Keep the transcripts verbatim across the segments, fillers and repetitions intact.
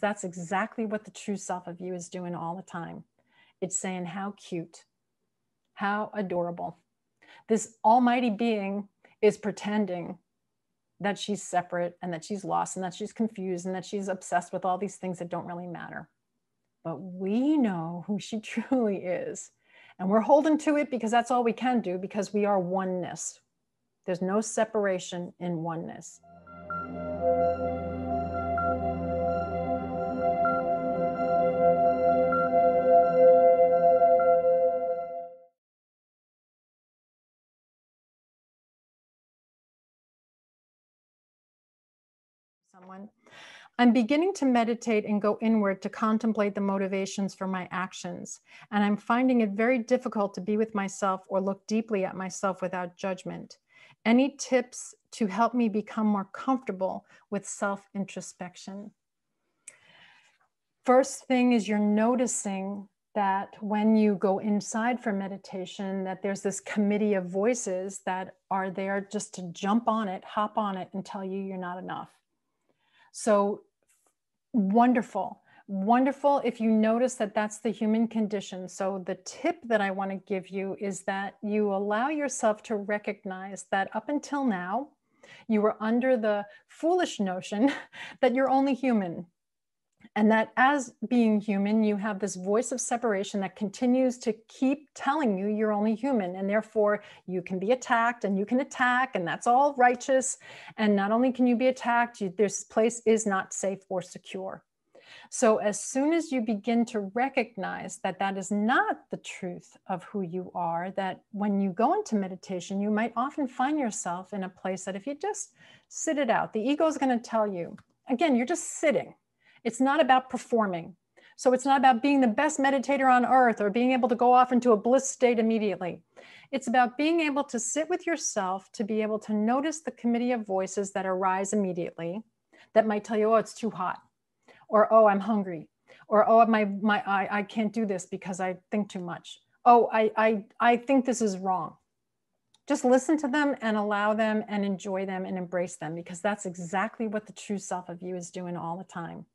That's exactly what the true self of you is doing all the time. It's saying, how cute, how adorable. This almighty being is pretending that she's separate and that she's lost and that she's confused and that she's obsessed with all these things that don't really matter. But we know who she truly is. And we're holding to it because that's all we can do, because we are oneness. There's no separation in oneness. Someone, I'm beginning to meditate and go inward to contemplate the motivations for my actions, and I'm finding it very difficult to be with myself or look deeply at myself without judgment. Any tips to help me become more comfortable with self-introspection? First thing is, you're noticing that when you go inside for meditation, that there's this committee of voices that are there just to jump on it, hop on it, and tell you you're not enough. So wonderful, wonderful if you notice that that's the human condition. So the tip that I want to give you is that you allow yourself to recognize that up until now, you were under the foolish notion that you're only human. And that as being human, you have this voice of separation that continues to keep telling you you're only human, and therefore you can be attacked and you can attack, and that's all righteous. And not only can you be attacked, you, this place is not safe or secure. So as soon as you begin to recognize that that is not the truth of who you are, that when you go into meditation, you might often find yourself in a place that if you just sit it out, the ego is going to tell you, again, you're just sitting. It's not about performing. So it's not about being the best meditator on earth or being able to go off into a bliss state immediately. It's about being able to sit with yourself, to be able to notice the committee of voices that arise immediately that might tell you, oh, it's too hot, or, oh, I'm hungry, or, oh, my, my, I, I can't do this because I think too much. Oh, I, I, I think this is wrong. Just listen to them and allow them and enjoy them and embrace them, because that's exactly what the true self of you is doing all the time.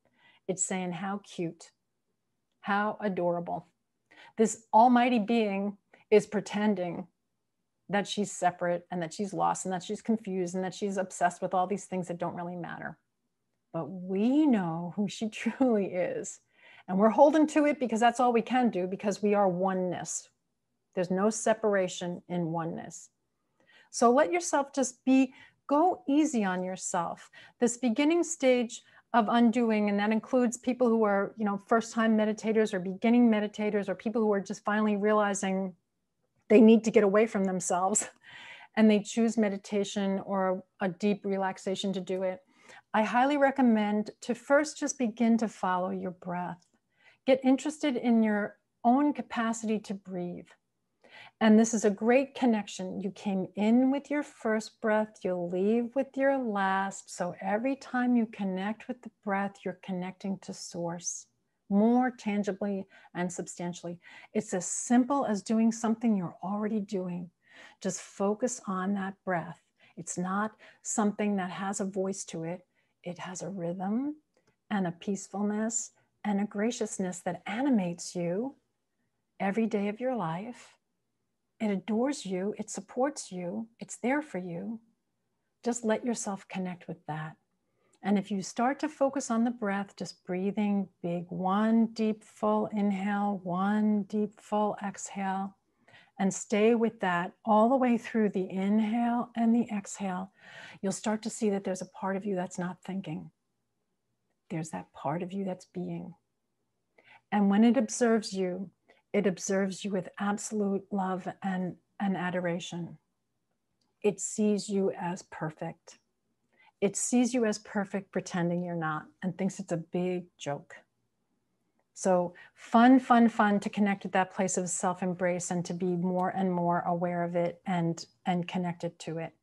It's saying, how cute, how adorable. This almighty being is pretending that she's separate and that she's lost and that she's confused and that she's obsessed with all these things that don't really matter. But we know who she truly is. And we're holding to it because that's all we can do, because we are oneness. There's no separation in oneness. So let yourself just be, go easy on yourself. This beginning stage of undoing, and that includes people who are, you know, first-time meditators or beginning meditators, or people who are just finally realizing they need to get away from themselves and they choose meditation or a deep relaxation to do it. I highly recommend to first just begin to follow your breath. Get interested in your own capacity to breathe. And this is a great connection. You came in with your first breath, you'll leave with your last. So every time you connect with the breath, you're connecting to source more tangibly and substantially. It's as simple as doing something you're already doing. Just focus on that breath. It's not something that has a voice to it. It has a rhythm and a peacefulness and a graciousness that animates you every day of your life. It adores you, it supports you, it's there for you. Just let yourself connect with that. And if you start to focus on the breath, just breathing big, one deep full inhale, one deep full exhale, and stay with that all the way through the inhale and the exhale, you'll start to see that there's a part of you that's not thinking. There's that part of you that's being. And when it observes you, it observes you with absolute love and, and adoration. It sees you as perfect. It sees you as perfect pretending you're not, and thinks it's a big joke. So fun, fun, fun to connect with that place of self-embrace and to be more and more aware of it and, and connected to it.